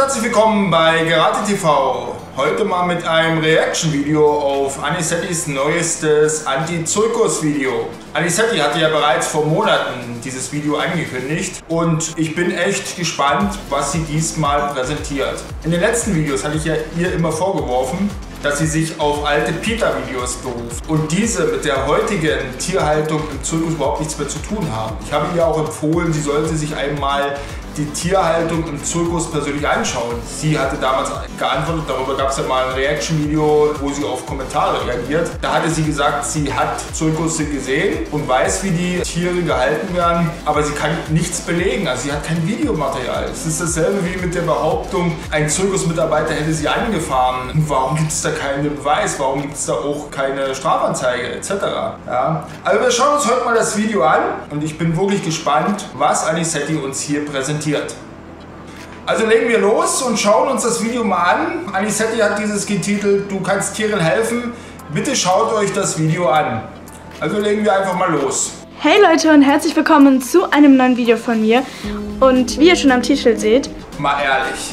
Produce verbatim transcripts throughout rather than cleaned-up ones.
und herzlich willkommen bei Gerati T V. Heute mal mit einem Reaction-Video auf Annycetys neuestes Anti-Zirkus-Video. Annycety hatte ja bereits vor Monaten dieses Video angekündigt und ich bin echt gespannt, was sie diesmal präsentiert. In den letzten Videos hatte ich ja ihr immer vorgeworfen, dass sie sich auf alte PETA-Videos beruft und diese mit der heutigen Tierhaltung im Zirkus überhaupt nichts mehr zu tun haben. Ich habe ihr auch empfohlen, sie sollte sich einmal die Tierhaltung im Zirkus persönlich anschauen. Sie hatte damals geantwortet, darüber gab es ja mal ein Reaction-Video, wo sie auf Kommentare reagiert. Da hatte sie gesagt, sie hat Zirkusse gesehen und weiß, wie die Tiere gehalten werden, aber sie kann nichts belegen, also sie hat kein Videomaterial. Es ist dasselbe wie mit der Behauptung, ein Zirkusmitarbeiter hätte sie angefahren. Und warum gibt es da keinen Beweis? Warum gibt es da auch keine Strafanzeige et cetera? Ja. Also wir schauen uns heute mal das Video an und ich bin wirklich gespannt, was Annycety uns hier präsentiert. Also legen wir los und schauen uns das Video mal an. Annycety hat dieses getitelt, du kannst Tieren helfen. Bitte schaut euch das Video an. Also legen wir einfach mal los. Hey Leute und herzlich willkommen zu einem neuen Video von mir. Und wie ihr schon am Titel seht, mal ehrlich,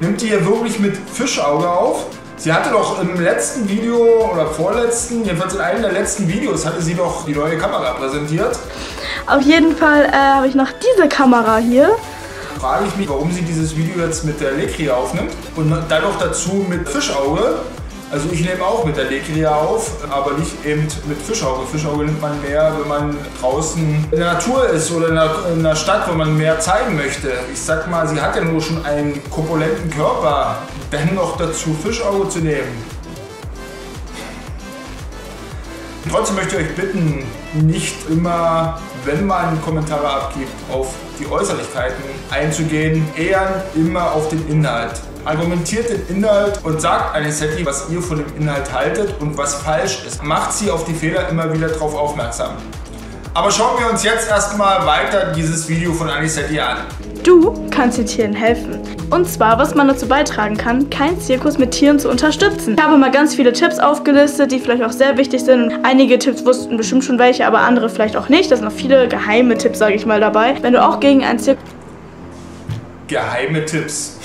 nimmt ihr hier wirklich mit Fischauge auf? Sie hatte doch im letzten Video oder vorletzten, jedenfalls in einem der letzten Videos, hatte sie doch die neue Kamera präsentiert. Auf jeden Fall äh, habe ich noch diese Kamera hier. Frage ich mich, warum sie dieses Video jetzt mit der Legria aufnimmt und dann noch dazu mit Fischauge. Also ich nehme auch mit der Legria auf, aber nicht eben mit Fischauge. Fischauge nimmt man mehr, wenn man draußen in der Natur ist oder in der, in der Stadt, wo man mehr zeigen möchte. Ich sag mal, sie hat ja nur schon einen korpulenten Körper, dann noch dazu Fischauge zu nehmen. Trotzdem möchte ich euch bitten, nicht immer, wenn man Kommentare abgibt, auf die Äußerlichkeiten einzugehen, eher immer auf den Inhalt. Argumentiert den Inhalt und sagt Annycety, was ihr von dem Inhalt haltet und was falsch ist. Macht sie auf die Fehler immer wieder darauf aufmerksam. Aber schauen wir uns jetzt erstmal weiter dieses Video von Annycety an. Du kannst den Tieren helfen. Und zwar, was man dazu beitragen kann, keinen Zirkus mit Tieren zu unterstützen. Ich habe mal ganz viele Tipps aufgelistet, die vielleicht auch sehr wichtig sind. Einige Tipps wussten bestimmt schon welche, aber andere vielleicht auch nicht. Da sind noch viele geheime Tipps, sage ich mal, dabei. Wenn du auch gegen einen Zirkus... Geheime Tipps.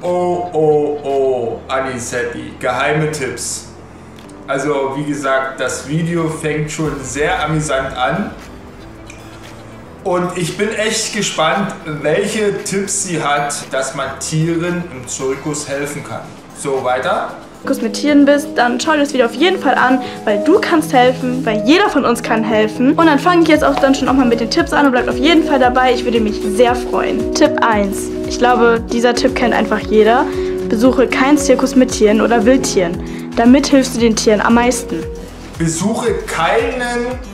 Oh, oh, oh, Annycety, geheime Tipps. Also, wie gesagt, das Video fängt schon sehr amüsant an. Und ich bin echt gespannt, welche Tipps sie hat, dass man Tieren im Zirkus helfen kann. So, weiter. Wenn du mit Tieren bist, dann schau dir das Video auf jeden Fall an, weil du kannst helfen, weil jeder von uns kann helfen. Und dann fange ich jetzt auch dann schon auch mal mit den Tipps an und bleibt auf jeden Fall dabei. Ich würde mich sehr freuen. Tipp eins. Ich glaube, dieser Tipp kennt einfach jeder. Besuche keinen Zirkus mit Tieren oder Wildtieren. Damit hilfst du den Tieren am meisten. Besuche keinen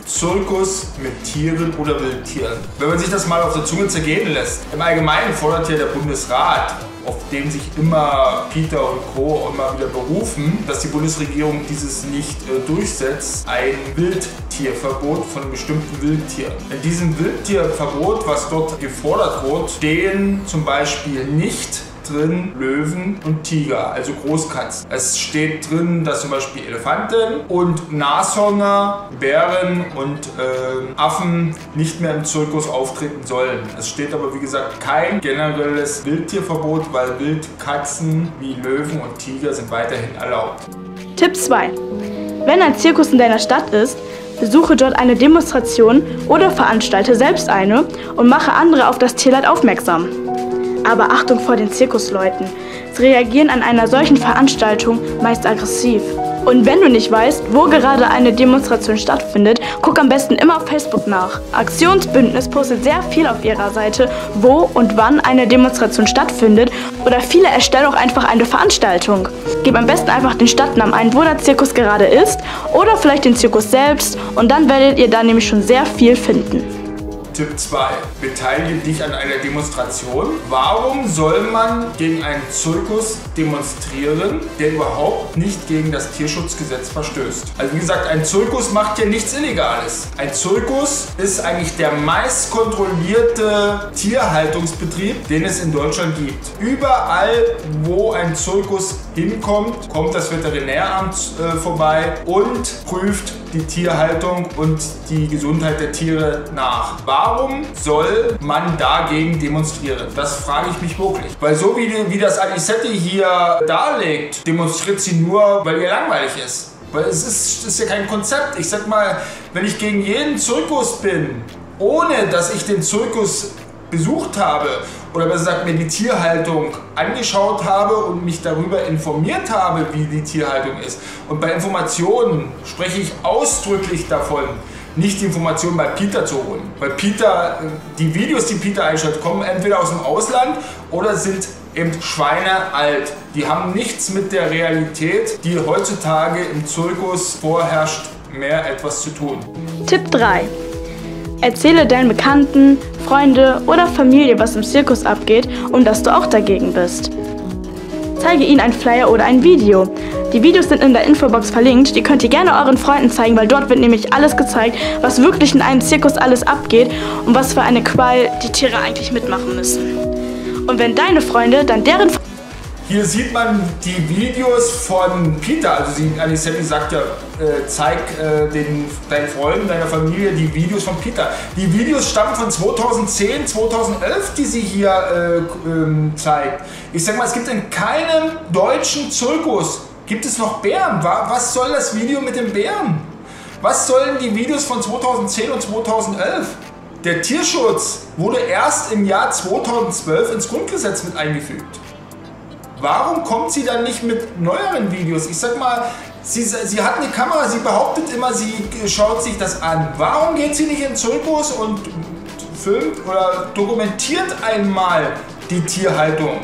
Zirkus mit Tieren oder Wildtieren. Wenn man sich das mal auf der Zunge zergehen lässt, im Allgemeinen fordert ja der Bundesrat, auf den sich immer PETA und Co. immer wieder berufen, dass die Bundesregierung dieses nicht äh, durchsetzt, ein Wildtierverbot von bestimmten Wildtieren. In diesem Wildtierverbot, was dort gefordert wird, stehen zum Beispiel nicht drin Löwen und Tiger, also Großkatzen. Es steht drin, dass zum Beispiel Elefanten und Nashörner, Bären und äh, Affen nicht mehr im Zirkus auftreten sollen. Es steht aber, wie gesagt, kein generelles Wildtierverbot, weil Wildkatzen wie Löwen und Tiger sind weiterhin erlaubt. Tipp zwei. Wenn ein Zirkus in deiner Stadt ist, besuche dort eine Demonstration oder veranstalte selbst eine und mache andere auf das Tierleid aufmerksam. Aber Achtung vor den Zirkusleuten. Sie reagieren an einer solchen Veranstaltung meist aggressiv. Und wenn du nicht weißt, wo gerade eine Demonstration stattfindet, guck am besten immer auf Facebook nach. Aktionsbündnis postet sehr viel auf ihrer Seite, wo und wann eine Demonstration stattfindet. Oder viele erstellen auch einfach eine Veranstaltung. Gib am besten einfach den Stadtnamen ein, wo der Zirkus gerade ist, oder vielleicht den Zirkus selbst. Und dann werdet ihr da nämlich schon sehr viel finden. Tipp zwei. Beteilige dich an einer Demonstration. Warum soll man gegen einen Zirkus demonstrieren, der überhaupt nicht gegen das Tierschutzgesetz verstößt? Also wie gesagt, ein Zirkus macht ja nichts Illegales. Ein Zirkus ist eigentlich der meistkontrollierte Tierhaltungsbetrieb, den es in Deutschland gibt. Überall, wo ein Zirkus hinkommt, kommt das Veterinäramt äh, vorbei und prüft die Tierhaltung und die Gesundheit der Tiere nach. Warum soll man dagegen demonstrieren? Das frage ich mich wirklich. Weil so wie, wie das Annycety hier darlegt, demonstriert sie nur, weil ihr langweilig ist. Weil es ist, ist ja kein Konzept. Ich sag mal, wenn ich gegen jeden Zirkus bin, ohne dass ich den Zirkus besucht habe oder besser gesagt mir die Tierhaltung angeschaut habe und mich darüber informiert habe, wie die Tierhaltung ist. Und bei Informationen spreche ich ausdrücklich davon, nicht die Informationen bei PETA zu holen. Weil PETA, die Videos, die PETA einschaltet, kommen entweder aus dem Ausland oder sind eben schweinealt. Die haben nichts mit der Realität, die heutzutage im Zirkus vorherrscht, mehr etwas zu tun. Tipp drei. Erzähle deinen Bekannten, Freunde oder Familie, was im Zirkus abgeht und dass du auch dagegen bist. Zeige ihnen einen Flyer oder ein Video. Die Videos sind in der Infobox verlinkt, die könnt ihr gerne euren Freunden zeigen, weil dort wird nämlich alles gezeigt, was wirklich in einem Zirkus alles abgeht und was für eine Qual die Tiere eigentlich mitmachen müssen. Und wenn deine Freunde, dann deren... Hier sieht man die Videos von PETA, also sie, Annycety sagt ja, äh, zeig äh, den, deinen Freunden, deiner Familie die Videos von PETA. Die Videos stammen von zweitausendzehn, zweitausendelf, die sie hier äh, ähm, zeigt. Ich sag mal, es gibt in keinem deutschen Zirkus, gibt es noch Bären. Was soll das Video mit den Bären? Was sollen die Videos von zweitausendzehn und zweitausendelf? Der Tierschutz wurde erst im Jahr zweitausendzwölf ins Grundgesetz mit eingefügt. Warum kommt sie dann nicht mit neueren Videos? Ich sag mal, sie, sie hat eine Kamera, sie behauptet immer, sie schaut sich das an. Warum geht sie nicht in den Zirkus und filmt oder dokumentiert einmal die Tierhaltung?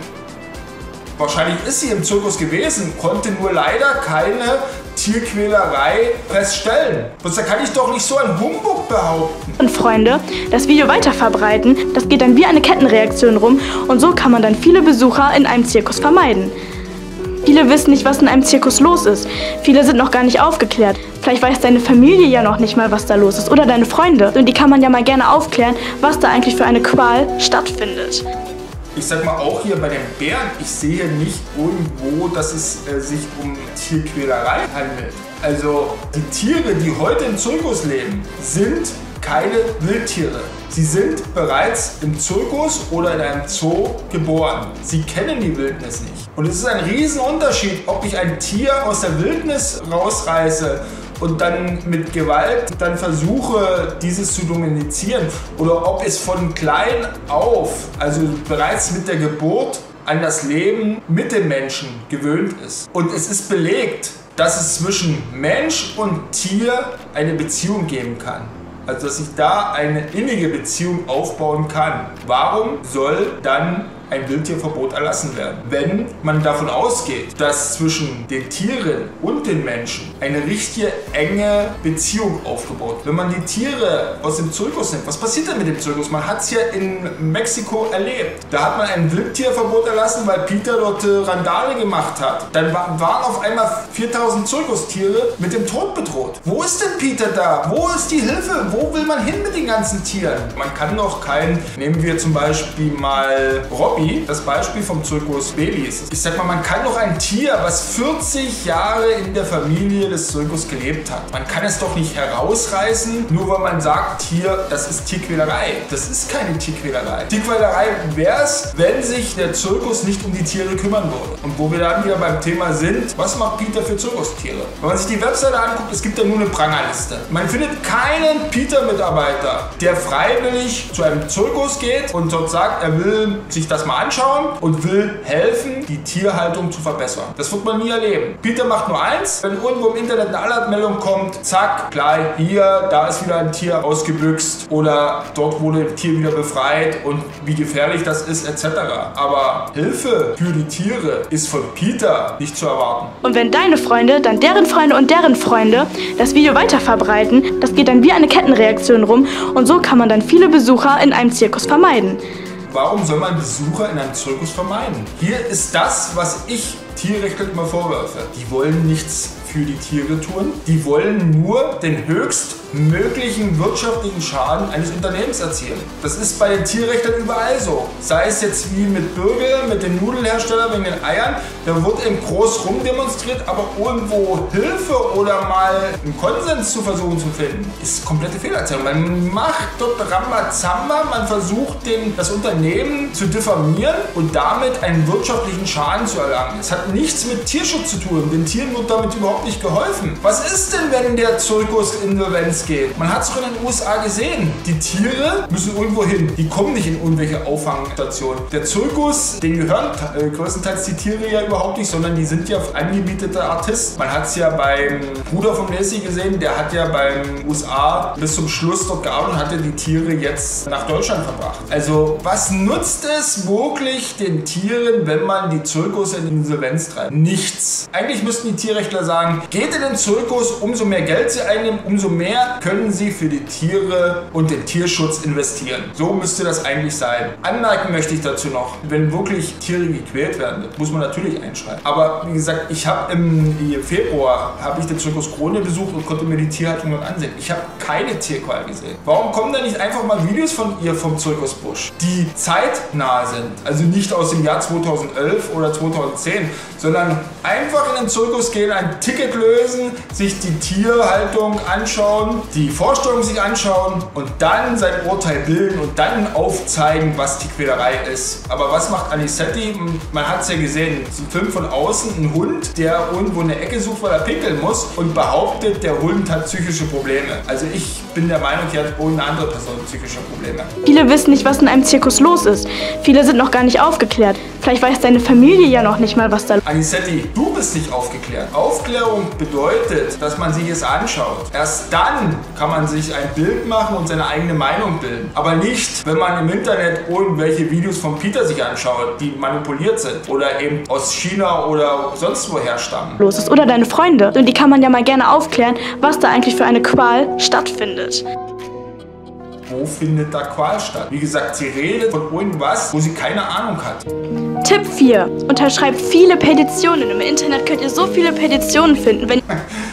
Wahrscheinlich ist sie im Zirkus gewesen, konnte nur leider keine Tierquälerei feststellen. Da kann ich doch nicht so einen Humbug behaupten. Und Freunde, das Video weiterverbreiten, das geht dann wie eine Kettenreaktion rum und so kann man dann viele Besucher in einem Zirkus vermeiden. Viele wissen nicht, was in einem Zirkus los ist. Viele sind noch gar nicht aufgeklärt. Vielleicht weiß deine Familie ja noch nicht mal, was da los ist oder deine Freunde. Und die kann man ja mal gerne aufklären, was da eigentlich für eine Qual stattfindet. Ich sag mal, auch hier bei den Bären, ich sehe nicht irgendwo, dass es äh, sich um Tierquälerei handelt. Also die Tiere, die heute im Zirkus leben, sind keine Wildtiere. Sie sind bereits im Zirkus oder in einem Zoo geboren. Sie kennen die Wildnis nicht. Und es ist ein Riesenunterschied, ob ich ein Tier aus der Wildnis rausreiße und dann mit Gewalt dann versuche, dieses zu dominizieren. Oder ob es von klein auf, also bereits mit der Geburt, an das Leben mit dem Menschen gewöhnt ist. Und es ist belegt, dass es zwischen Mensch und Tier eine Beziehung geben kann. Also dass ich da eine innige Beziehung aufbauen kann. Warum soll dann ein Wildtierverbot erlassen werden, wenn man davon ausgeht, dass zwischen den Tieren und den Menschen eine richtige enge Beziehung aufgebaut wird? Wenn man die Tiere aus dem Zirkus nimmt, was passiert denn mit dem Zirkus? Man hat es ja in Mexiko erlebt. Da hat man ein Wildtierverbot erlassen, weil PETA dort Randale gemacht hat. Dann waren auf einmal viertausend Zirkustiere mit dem Tod bedroht. Wo ist denn PETA da? Wo ist die Hilfe? Wo will man hin mit den ganzen Tieren? Man kann doch keinen, nehmen wir zum Beispiel mal Robben, das Beispiel vom Zirkus Babys. Ich sag mal, man kann doch ein Tier, was vierzig Jahre in der Familie des Zirkus gelebt hat, man kann es doch nicht herausreißen, nur weil man sagt, hier, das ist Tierquälerei. Das ist keine Tierquälerei. Tierquälerei wäre es, wenn sich der Zirkus nicht um die Tiere kümmern würde. Und wo wir dann wieder beim Thema sind, was macht PETA für Zirkustiere? Wenn man sich die Webseite anguckt, es gibt ja nur eine Prangerliste. Man findet keinen PETA-Mitarbeiter, der freiwillig zu einem Zirkus geht und dort sagt, er will sich das mal anschauen und will helfen, die Tierhaltung zu verbessern. Das wird man nie erleben. PETA macht nur eins, wenn irgendwo im Internet eine Alertmeldung kommt, zack, klar, hier, da ist wieder ein Tier ausgebüxt oder dort wurde ein Tier wieder befreit und wie gefährlich das ist, et cetera. Aber Hilfe für die Tiere ist von PETA nicht zu erwarten. Und wenn deine Freunde, dann deren Freunde und deren Freunde das Video weiterverbreiten, das geht dann wie eine Kettenreaktion rum und so kann man dann viele Besucher in einem Zirkus vermeiden. Warum soll man Besucher in einem Zirkus vermeiden? Hier ist das, was ich Tierrechtler immer vorwerfe. Die wollen nichts für die Tiere tun. Die wollen nur den höchst möglichen wirtschaftlichen Schaden eines Unternehmens erzielen. Das ist bei den Tierrechten überall so. Sei es jetzt wie mit Bürgel, mit den Nudelherstellern, wegen den Eiern, da wird eben groß rumdemonstriert, aber irgendwo Hilfe oder mal einen Konsens zu versuchen zu finden, ist komplette Fehlerzählung. Man macht dort Rambazamba, man versucht dem, das Unternehmen zu diffamieren und damit einen wirtschaftlichen Schaden zu erlangen. Es hat nichts mit Tierschutz zu tun, den Tieren wird damit überhaupt nicht geholfen. Was ist denn, wenn der Zirkus insolvenz geht? Man hat es doch in den U S A gesehen. Die Tiere müssen irgendwo hin. Die kommen nicht in irgendwelche Auffangstationen. Der Zirkus, den gehören äh, größtenteils die Tiere ja überhaupt nicht, sondern die sind ja angebietete Artisten. Man hat es ja beim Bruder von Messi gesehen, der hat ja beim U S A bis zum Schluss dort gearbeitet und hatte die Tiere jetzt nach Deutschland verbracht. Also was nutzt es wirklich den Tieren, wenn man die Zirkus in Insolvenz treibt? Nichts. Eigentlich müssten die Tierrechtler sagen, geht in den Zirkus, umso mehr Geld sie einnehmen, umso mehr können sie für die Tiere und den Tierschutz investieren. So müsste das eigentlich sein. Anmerken möchte ich dazu noch, wenn wirklich Tiere gequält werden, muss man natürlich einschreiten. Aber wie gesagt, ich habe im Februar habe ich den Zirkus Krone besucht und konnte mir die Tierhaltung dort ansehen. Ich habe keine Tierqual gesehen. Warum kommen da nicht einfach mal Videos von ihr vom Zirkus Busch, die zeitnah sind? Also nicht aus dem Jahr zweitausendelf oder zweitausendzehn, sondern einfach in den Zirkus gehen, ein Ticket lösen, sich die Tierhaltung anschauen, die Vorstellung sich anschauen und dann sein Urteil bilden und dann aufzeigen, was die Quälerei ist. Aber was macht Annycety? Man hat es ja gesehen, ein Film von außen, ein Hund, der irgendwo in der Ecke sucht, weil er pinkeln muss und behauptet, der Hund hat psychische Probleme. Also ich bin der Meinung, hier hat irgendeine andere Person psychische Probleme. Viele wissen nicht, was in einem Zirkus los ist. Viele sind noch gar nicht aufgeklärt. Vielleicht weiß deine Familie ja noch nicht mal, was da los ist. Annycety, du bist nicht aufgeklärt. Aufklärung bedeutet, dass man sich es anschaut. Erst dann kann man sich ein Bild machen und seine eigene Meinung bilden. Aber nicht, wenn man im Internet irgendwelche Videos von PETA sich anschaut, die manipuliert sind oder eben aus China oder sonst woher stammen. Los ist oder deine Freunde. Und die kann man ja mal gerne aufklären, was da eigentlich für eine Qual stattfindet. Wo findet da Qual statt? Wie gesagt, sie redet von irgendwas, wo sie keine Ahnung hat. Tipp vier. Unterschreibt viele Petitionen. Im Internet könnt ihr so viele Petitionen finden, wenn...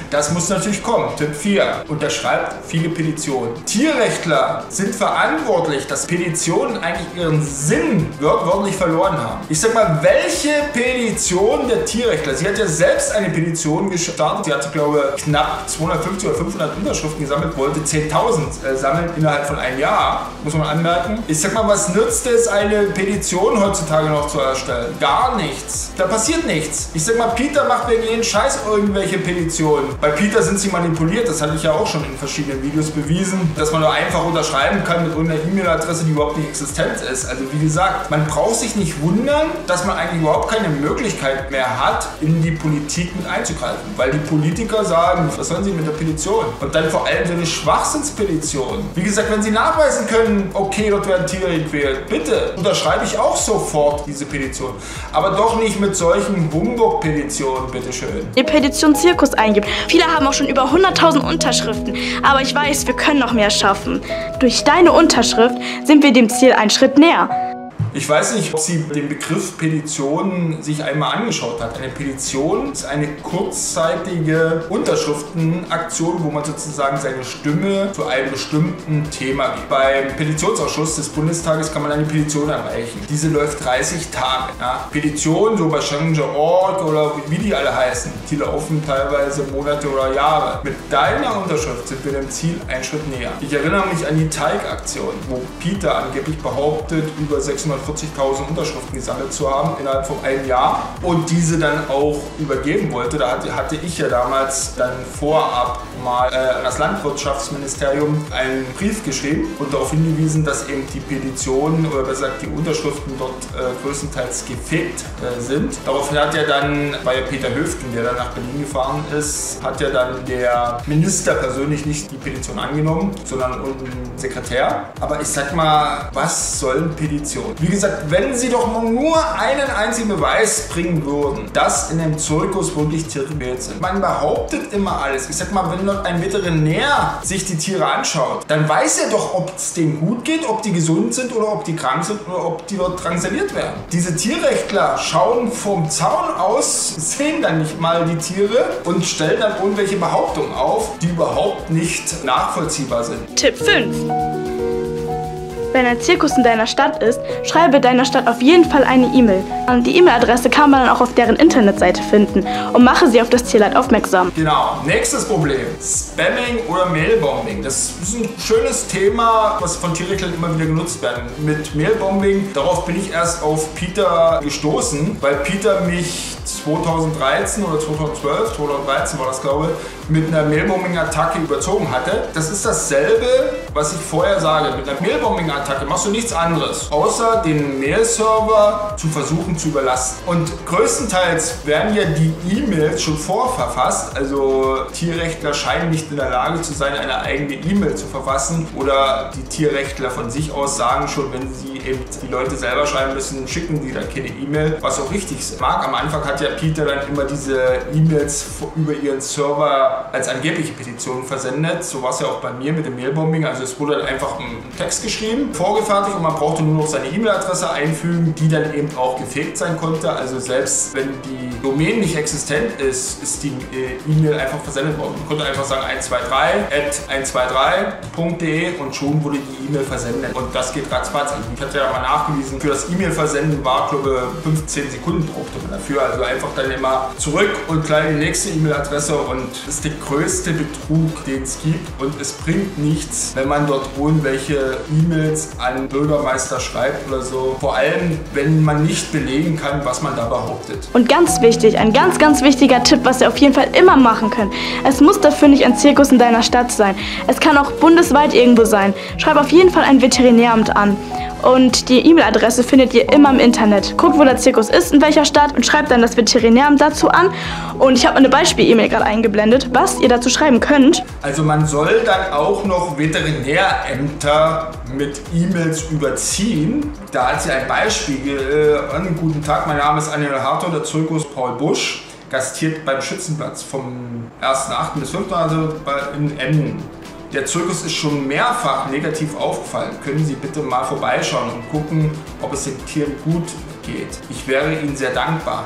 Das muss natürlich kommen. Tipp vier. Unterschreibt viele Petitionen. Tierrechtler sind verantwortlich, dass Petitionen eigentlich ihren Sinn wortwörtlich verloren haben. Ich sag mal, welche Petition der Tierrechtler? Sie hat ja selbst eine Petition gestartet. Sie hatte, glaube ich, knapp zweihundertfünfzig oder fünfhundert Unterschriften gesammelt, wollte zehntausend äh, sammeln innerhalb von einem Jahr. Muss man anmerken. Ich sag mal, was nützt es, eine Petition heutzutage noch zu erstellen? Gar nichts. Da passiert nichts. Ich sag mal, PETA macht wegen jeden Scheiß irgendwelche Petitionen. Bei PETA sind sie manipuliert, das hatte ich ja auch schon in verschiedenen Videos bewiesen, dass man nur einfach unterschreiben kann mit irgendeiner E-Mail-Adresse, die überhaupt nicht existent ist. Also wie gesagt, man braucht sich nicht wundern, dass man eigentlich überhaupt keine Möglichkeit mehr hat, in die Politik mit einzugreifen. Weil die Politiker sagen, was sollen sie mit der Petition? Und dann vor allem so eine Schwachsinnspetition. Wie gesagt, wenn sie nachweisen können, okay, dort werden Tiere gequält, bitte, unterschreibe ich auch sofort diese Petition. Aber doch nicht mit solchen Humbug-Petitionen, bitteschön. Die Petition Zirkus eingibt. Viele haben auch schon über hunderttausend Unterschriften, aber ich weiß, wir können noch mehr schaffen. Durch deine Unterschrift sind wir dem Ziel einen Schritt näher. Ich weiß nicht, ob sie den Begriff Petition sich einmal angeschaut hat. Eine Petition ist eine kurzzeitige Unterschriftenaktion, wo man sozusagen seine Stimme zu einem bestimmten Thema gibt. Beim Petitionsausschuss des Bundestages kann man eine Petition erreichen. Diese läuft dreißig Tage. Ja? Petitionen, so bei Change punkt org oder wie die alle heißen, die laufen teilweise Monate oder Jahre. Mit deiner Unterschrift sind wir dem Ziel einen Schritt näher. Ich erinnere mich an die Teigaktion, wo PETA angeblich behauptet, über sechshundertvierzigtausend Unterschriften gesammelt zu haben innerhalb von einem Jahr und diese dann auch übergeben wollte. Da hatte, hatte ich ja damals dann vorab mal äh, an das Landwirtschaftsministerium einen Brief geschrieben und darauf hingewiesen, dass eben die Petitionen oder besser gesagt die Unterschriften dort äh, größtenteils gefegt äh, sind. Daraufhin hat ja dann, war ja Peter Höfgen, der dann nach Berlin gefahren ist, hat ja dann der Minister persönlich nicht die Petition angenommen, sondern irgendein Sekretär. Aber ich sag mal, was sollen Petitionen? Wie gesagt, wenn sie doch nur einen einzigen Beweis bringen würden, dass in dem Zirkus wirklich Tiere sind. Man behauptet immer alles. Ich sag mal, wenn dort ein Veterinär sich die Tiere anschaut, dann weiß er doch, ob es denen gut geht, ob die gesund sind oder ob die krank sind oder ob die dort drangsaliert werden. Diese Tierrechtler schauen vom Zaun aus, sehen dann nicht mal die Tiere und stellen dann irgendwelche Behauptungen auf, die überhaupt nicht nachvollziehbar sind. Tipp fünf. Wenn ein Zirkus in deiner Stadt ist, schreibe deiner Stadt auf jeden Fall eine E-Mail. Die E-Mail-Adresse kann man dann auch auf deren Internetseite finden und mache sie auf das Tierleid aufmerksam. Genau. Nächstes Problem. Spamming oder Mailbombing. Das ist ein schönes Thema, was von Tierrechtlern immer wieder genutzt werden. Mit Mailbombing, darauf bin ich erst auf PETA gestoßen, weil PETA mich zweitausenddreizehn oder zweitausendzwölf, zweitausenddreizehn war das, glaube ich, mit einer Mailbombing-Attacke überzogen hatte. Das ist dasselbe, was ich vorher sage. Mit einer Mailbombing-Attacke machst du nichts anderes, außer den Mail-Server zu versuchen zu überlasten. Und größtenteils werden ja die E-Mails schon vorverfasst, also Tierrechtler scheinen nicht in der Lage zu sein, eine eigene E-Mail zu verfassen, oder die Tierrechtler von sich aus sagen schon, wenn sie eben die Leute selber schreiben müssen, schicken die dann keine E-Mail, was auch richtig ist. Mark, am Anfang hat ja PETA dann immer diese E-Mails über ihren Server als angebliche Petition versendet, so war es ja auch bei mir mit dem Mailbombing, also es wurde dann einfach ein Text geschrieben, vorgefertigt, und man brauchte nur noch seine E-Mail-Adresse einfügen, die dann eben auch gefegt sein konnte. Also selbst wenn die Domain nicht existent ist, ist die E-Mail einfach versendet worden. Man konnte einfach sagen eins zwei drei at eins zwei drei punkt de und schon wurde die E-Mail versendet. Und das geht ratzfatz. Ich hatte ja mal nachgewiesen, für das E-Mail-Versenden war, glaube ich, fünfzehn Sekunden brauchte man dafür. Also einfach dann immer zurück und gleich die nächste E-Mail-Adresse, und das ist der größte Betrug, den es gibt, und es bringt nichts, wenn man dort irgendwelche E-Mails an Bürgermeister schreibt oder so. Vor allem, wenn man nicht belegen kann, was man da behauptet. Und ganz wichtig, ein ganz, ganz wichtiger Tipp, was ihr auf jeden Fall immer machen könnt. Es muss dafür nicht ein Zirkus in deiner Stadt sein. Es kann auch bundesweit irgendwo sein. Schreib auf jeden Fall ein Veterinäramt an. Und die E-Mail-Adresse findet ihr immer im Internet. Guckt, wo der Zirkus ist, in welcher Stadt, und schreibt dann das Veterinäramt dazu an. Und ich habe eine Beispiel-E-Mail gerade eingeblendet, was ihr dazu schreiben könnt. Also man soll dann auch noch Veterinärämter mit E-Mails überziehen. Da hat sie ein Beispiel. Äh, guten Tag, mein Name ist Annalena Hartung, der Zirkus Paul Busch gastiert beim Schützenplatz vom ersten achten bis fünften also in Emden. Der Zirkus ist schon mehrfach negativ aufgefallen. Können Sie bitte mal vorbeischauen und gucken, ob es den Tieren gut geht. Ich wäre Ihnen sehr dankbar.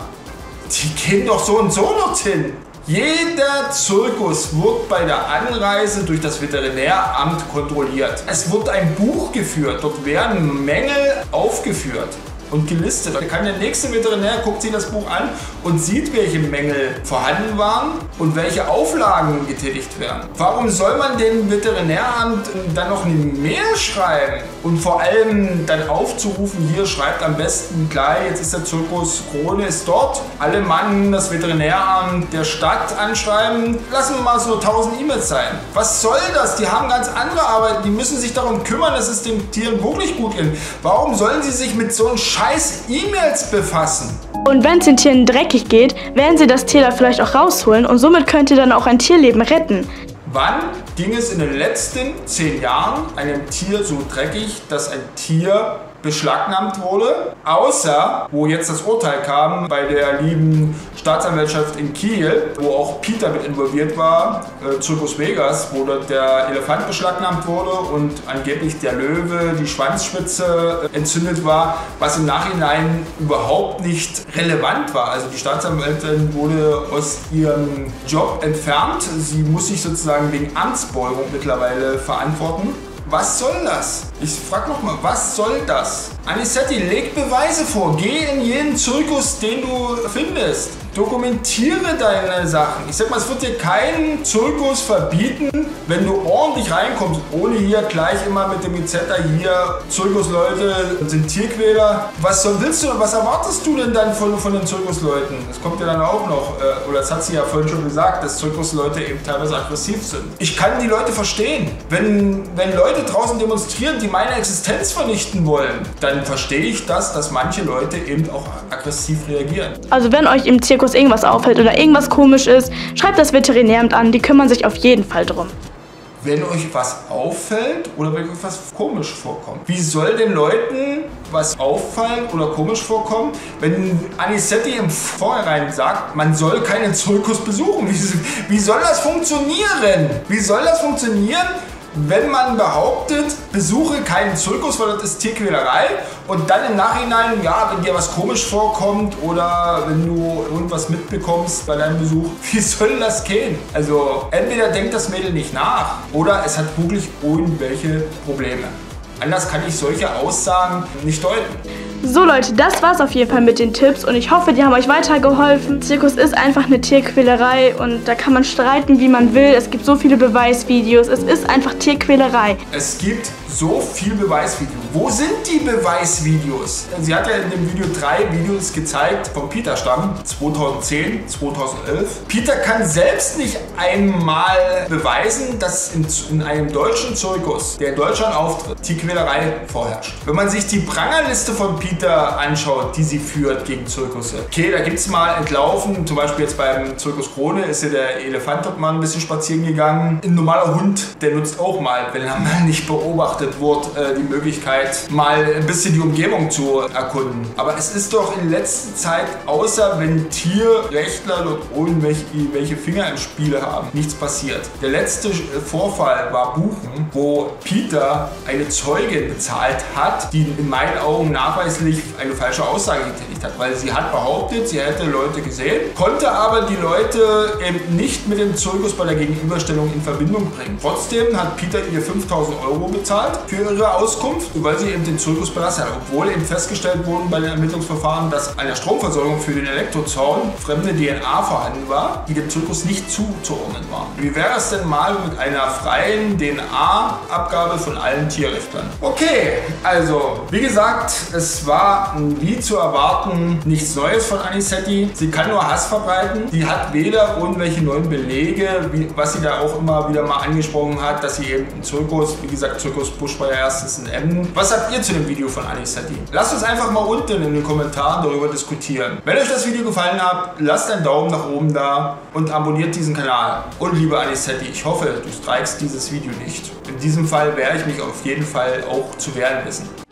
Die gehen doch so und so noch hin. Jeder Zirkus wird bei der Anreise durch das Veterinäramt kontrolliert. Es wird ein Buch geführt, dort werden Mängel aufgeführt und gelistet. Da kann der nächste Veterinär, guckt sich das Buch an und sieht, welche Mängel vorhanden waren und welche Auflagen getätigt werden. Warum soll man dem Veterinäramt dann noch eine Mail schreiben und vor allem dann aufzurufen, hier schreibt am besten gleich, jetzt ist der Zirkus Krone ist dort, alle Mann das Veterinäramt der Stadt anschreiben, lassen wir mal so tausend E-Mails sein. Was soll das? Die haben ganz andere Arbeiten, die müssen sich darum kümmern, dass es den Tieren wirklich gut geht. Warum sollen sie sich mit so einem scheiß E-Mails befassen? Und wenn es den Tieren dreckig geht, werden sie das Tier da vielleicht auch rausholen, und somit könnt ihr dann auch ein Tierleben retten. Wann ging es in den letzten zehn Jahren einem Tier so dreckig, dass ein Tier beschlagnahmt wurde? Außer, wo jetzt das Urteil kam, bei der lieben Staatsanwaltschaft in Kiel, wo auch PETA mit involviert war, äh, Zirkus Vegas, wo dort der Elefant beschlagnahmt wurde und angeblich der Löwe, die Schwanzspitze äh, entzündet war, was im Nachhinein überhaupt nicht relevant war. Also die Staatsanwältin wurde aus ihrem Job entfernt. Sie muss sich sozusagen wegen Amtsbeugung mittlerweile verantworten. Was soll das? Ich frage nochmal, was soll das? Annycety, leg Beweise vor. Geh in jeden Zirkus, den du findest. Dokumentiere deine Sachen. Ich sag mal, es wird dir keinen Zirkus verbieten, wenn du ordentlich reinkommst, ohne hier gleich immer mit dem Gezetter hier, Zirkusleute sind Tierquäler. Was soll, willst du, was erwartest du denn dann von, von den Zirkusleuten? Das kommt ja dann auch noch, äh, oder das hat sie ja vorhin schon gesagt, dass Zirkusleute eben teilweise aggressiv sind. Ich kann die Leute verstehen. Wenn, wenn Leute draußen demonstrieren, die meine Existenz vernichten wollen, dann verstehe ich das, dass manche Leute eben auch aggressiv reagieren. Also wenn euch im Zirkus irgendwas auffällt oder irgendwas komisch ist, schreibt das Veterinäramt an, die kümmern sich auf jeden Fall drum. wenn euch was auffällt oder wenn euch was komisch vorkommt. Wie soll den Leuten was auffallen oder komisch vorkommen, wenn Annycety im Vorhinein sagt, man soll keinen Zirkus besuchen? Wie, wie soll das funktionieren? Wie soll das funktionieren, wenn man behauptet, besuche keinen Zirkus, weil das ist Tierquälerei, und dann im Nachhinein, ja, wenn dir was komisch vorkommt oder wenn du irgendwas mitbekommst bei deinem Besuch, wie soll das gehen? Also entweder denkt das Mädel nicht nach oder es hat wirklich irgendwelche Probleme. Anders kann ich solche Aussagen nicht deuten. So Leute, das war's auf jeden Fall mit den Tipps und ich hoffe, die haben euch weitergeholfen. Zirkus ist einfach eine Tierquälerei und da kann man streiten, wie man will. Es gibt so viele Beweisvideos, es ist einfach Tierquälerei. Es gibt so viel Beweisvideos. Wo sind die Beweisvideos? Sie hat ja in dem Video drei Videos gezeigt vom PETA-Stamm, zweitausendzehn, zweitausendelf. PETA kann selbst nicht einmal beweisen, dass in, in einem deutschen Zirkus, der in Deutschland auftritt, Tierquälerei vorherrscht. Wenn man sich die Prangerliste von PETA anschaut, die sie führt gegen Zirkusse. Okay, da gibt es mal Entlaufen, zum Beispiel jetzt beim Zirkus Krone ist ja der Elefant mal ein bisschen spazieren gegangen. Ein normaler Hund, der nutzt auch mal, wenn er mal nicht beobachtet wird, die Möglichkeit, mal ein bisschen die Umgebung zu erkunden. Aber es ist doch in letzter Zeit, außer wenn Tierrechtler dort irgendwelche Finger im Spiel haben, nichts passiert. Der letzte Vorfall war Buchen, wo PETA eine Zeugin bezahlt hat, die in meinen Augen nachweislich eine falsche Aussage getätigt hat, weil sie hat behauptet, sie hätte Leute gesehen, konnte aber die Leute eben nicht mit dem Zirkus bei der Gegenüberstellung in Verbindung bringen. Trotzdem hat PETA ihr fünftausend Euro bezahlt für ihre Auskunft, weil sie eben den Zirkus belassen hat, obwohl eben festgestellt wurden bei den Ermittlungsverfahren, dass an der Stromversorgung für den Elektrozaun fremde D N A vorhanden war, die dem Zirkus nicht zuzuordnen war. Wie wäre es denn mal mit einer freien D N A-Abgabe von allen Tierrechtlern? Okay, also wie gesagt, es war, wie zu erwarten, nichts Neues von Annycety. Sie kann nur Hass verbreiten. Sie hat weder irgendwelche neuen Belege, wie, was sie da auch immer wieder mal angesprochen hat, dass sie eben im Zirkus, wie gesagt, Zirkus Busch war ja erstens in Emden. Was habt ihr zu dem Video von Annycety? Lasst uns einfach mal unten in den Kommentaren darüber diskutieren. Wenn euch das Video gefallen hat, lasst einen Daumen nach oben da und abonniert diesen Kanal. Und liebe Annycety, ich hoffe, du strikest dieses Video nicht. In diesem Fall werde ich mich auf jeden Fall auch zu wehren wissen.